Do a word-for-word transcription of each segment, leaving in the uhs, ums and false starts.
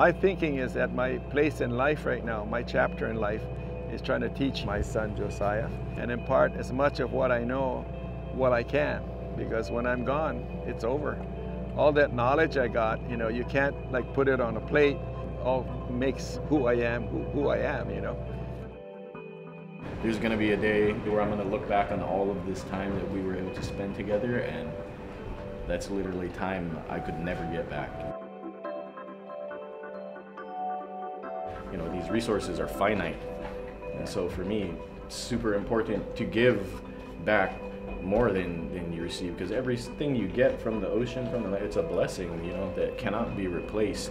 My thinking is that my place in life right now, my chapter in life, is trying to teach my son Josiah and impart as much of what I know, what I can, because when I'm gone, it's over. All that knowledge I got, you know, you can't like put it on a plate. It all makes who I am, who, who I am, you know. There's going to be a day where I'm going to look back on all of this time that we were able to spend together, and that's literally time I could never get back. You know, these resources are finite. And so for me, it's super important to give back more than, than you receive, because everything you get from the ocean, from the land, it's a blessing, you know, that cannot be replaced.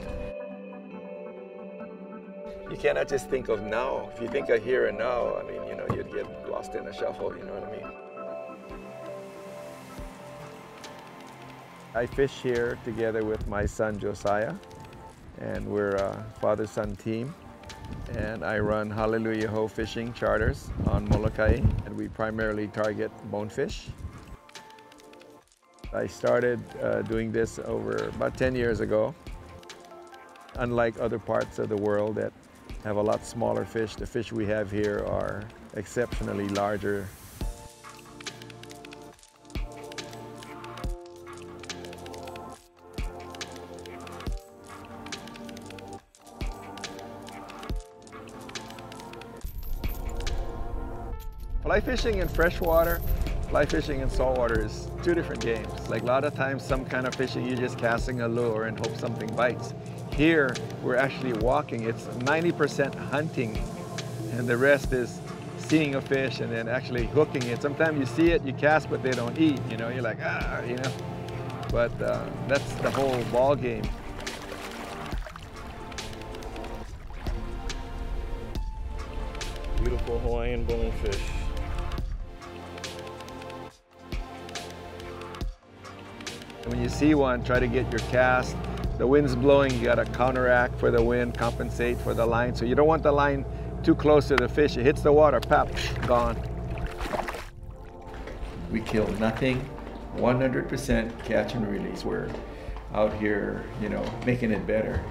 You cannot just think of now. If you think of here and now, I mean, you know, you'd get lost in a shuffle, you know what I mean? I fish here together with my son Josiah, and we're a father-son team. And I run Hallelujah Ho fishing charters on Molokai, and we primarily target bonefish. I started uh, doing this over about ten years ago. Unlike other parts of the world that have a lot smaller fish, the fish we have here are exceptionally larger. Fly fishing in freshwater, fly fishing in saltwater is two different games. Like a lot of times, some kind of fishing, you're just casting a lure and hope something bites. Here, we're actually walking. It's ninety percent hunting, and the rest is seeing a fish and then actually hooking it. Sometimes you see it, you cast, but they don't eat. You know, you're like, ah, you know. But uh, that's the whole ball game. Beautiful Hawaiian bonefish. When you see one, try to get your cast. The wind's blowing, you gotta counteract for the wind, compensate for the line. So you don't want the line too close to the fish. It hits the water, pop, gone. We kill nothing, one hundred percent catch and release. We're out here, you know, making it better.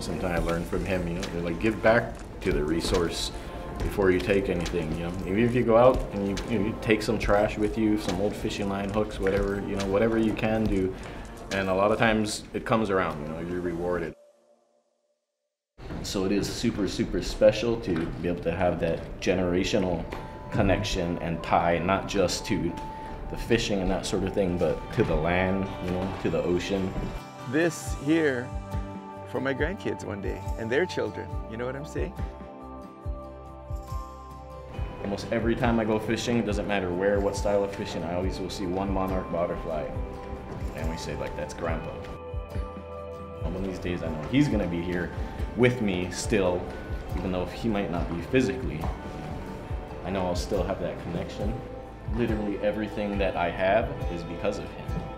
Sometimes I learn from him, you know, they're like, give back to the resource before you take anything, you know. Even if you go out and you, you, know, you take some trash with you, some old fishing line, hooks, whatever, you know, whatever you can do. And a lot of times it comes around, you know, you're rewarded. So it is super, super special to be able to have that generational connection and tie, not just to the fishing and that sort of thing, but to the land, you know, to the ocean. This here for my grandkids one day and their children, you know what I'm saying? Almost every time I go fishing, it doesn't matter where, what style of fishing, I always will see one monarch butterfly. And we say, like, that's Grandpa. And one of these days I know he's gonna be here with me still, even though he might not be physically. I know I'll still have that connection. Literally everything that I have is because of him.